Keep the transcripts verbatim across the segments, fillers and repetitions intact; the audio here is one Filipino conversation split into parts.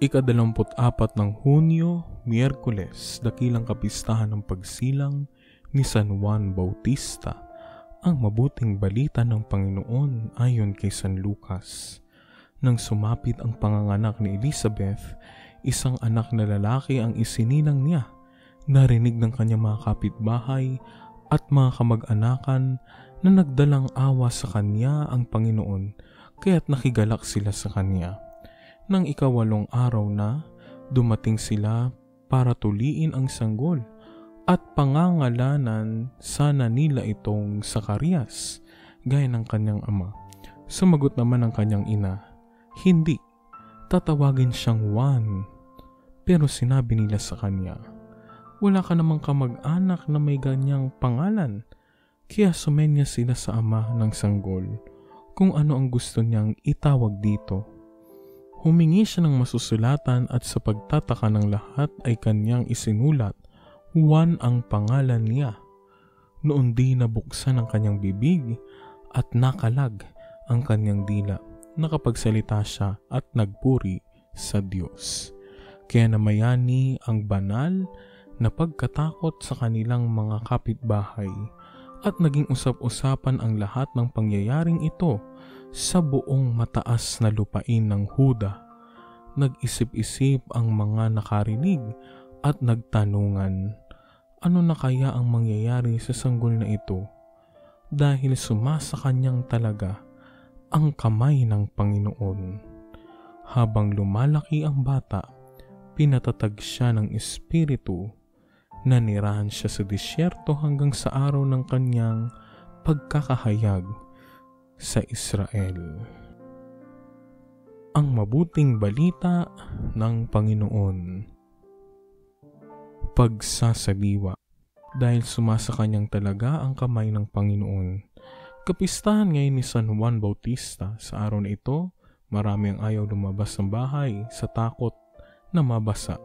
Ikadalawamput-apat ng Hunyo, Miyerkules, dakilang kapistahan ng pagsilang ni San Juan Bautista, ang mabuting balita ng Panginoon ayon kay San Lucas. Nang sumapit ang panganganak ni Elisabet, isang anak na lalaki ang isinilang niya. Narinig ng kanyang mga kapitbahay at mga kamag-anakan na nagdalang awa sa kanya ang Panginoon, kaya't nakigalak sila sa kanya. Nang ikawalong araw na, dumating sila para tuliin ang sanggol at pangangalanan sana nila itong Sakarias, gaya ng kanyang ama. Sumagot naman ang kanyang ina, "Hindi, tatawagin siyang Juan." Pero sinabi nila sa kanya, "Wala ka namang kamag-anak na may ganyang pangalan." Kaya sumenya sila sa ama ng sanggol kung ano ang gusto niyang itawag dito. Humingi siya ng masusulatan at sa pagtataka ng lahat ay kanyang isinulat, Juan ang pangalan niya. Noon di nabuksan ang kanyang bibig at nakalag ang kanyang dila. Nakapagsalita siya at nagpuri sa Diyos. Kaya namayani ang banal na pagkatakot sa kanilang mga kapitbahay at naging usap-usapan ang lahat ng pangyayaring ito sa buong mataas na lupain ng Juda. Nag-isip-isip ang mga nakarinig at nagtanungan, ano na kaya ang mangyayari sa sanggol na ito? Dahil sumasa kanyang talaga ang kamay ng Panginoon. Habang lumalaki ang bata, pinatatag siya ng Espiritu. Nanirahan siya sa disyerto hanggang sa araw ng kanyang pagkakahayag sa Israel. Ang mabuting balita ng Panginoon. Pagsasaliwa. Dahil sumasa kanyang talaga ang kamay ng Panginoon. Kapistahan ngayon ni San Juan Bautista. Sa araw na ito, marami ang ayaw lumabas ng bahay sa takot na mabasa.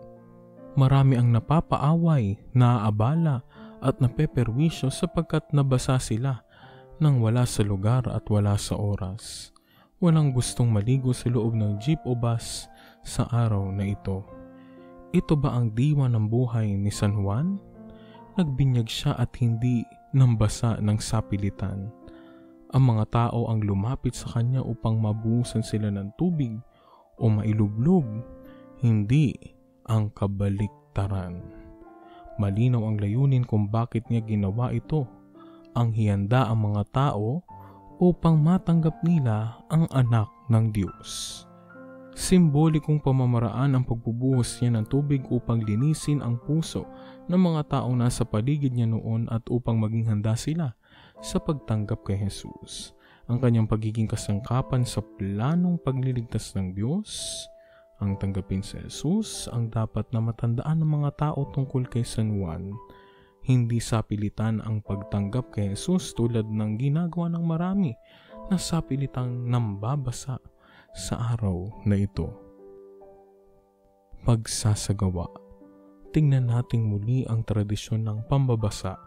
Marami ang napapaaway, naaabala at napeperwisyo sapagkat nabasa sila nang wala sa lugar at wala sa oras. Walang gustong maligo sa loob ng jeep o bus sa araw na ito. Ito ba ang diwa ng buhay ni San Juan? Nagbinyag siya at hindi nambasa ng sapilitan. Ang mga tao ang lumapit sa kanya upang mabuhusan sila ng tubig o mailublog, hindi ang kabaliktaran. Malinaw ang layunin kung bakit niya ginawa ito. Ang hiyanda ang mga tao upang matanggap nila ang anak ng Diyos. Simbolikong pamamaraan ang pagbubuhos niya ng tubig upang linisin ang puso ng mga taong nasa paligid niya noon at upang maging handa sila sa pagtanggap kay Jesus. Ang kanyang pagiging kasangkapan sa planong pagliligtas ng Diyos, ang tanggapin sa Jesus, ang dapat na matandaan ng mga tao tungkol kay San Juan. Hindi sapilitan ang pagtanggap kay Jesus tulad ng ginagawa ng marami na sapilitang nambabasa sa araw na ito. Pagsasagawa. Tingnan nating muli ang tradisyon ng pambabasa.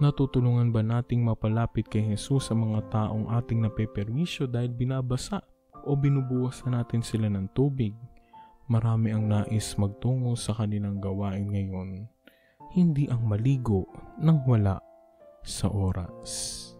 Natutulungan ba nating mapalapit kay Jesus ang mga taong ating napeperwisyo dahil binabasa o binubuwasan natin sila ng tubig? Marami ang nais magtungo sa kanilang gawain ngayon. Hindi ang maligo nang wala sa oras.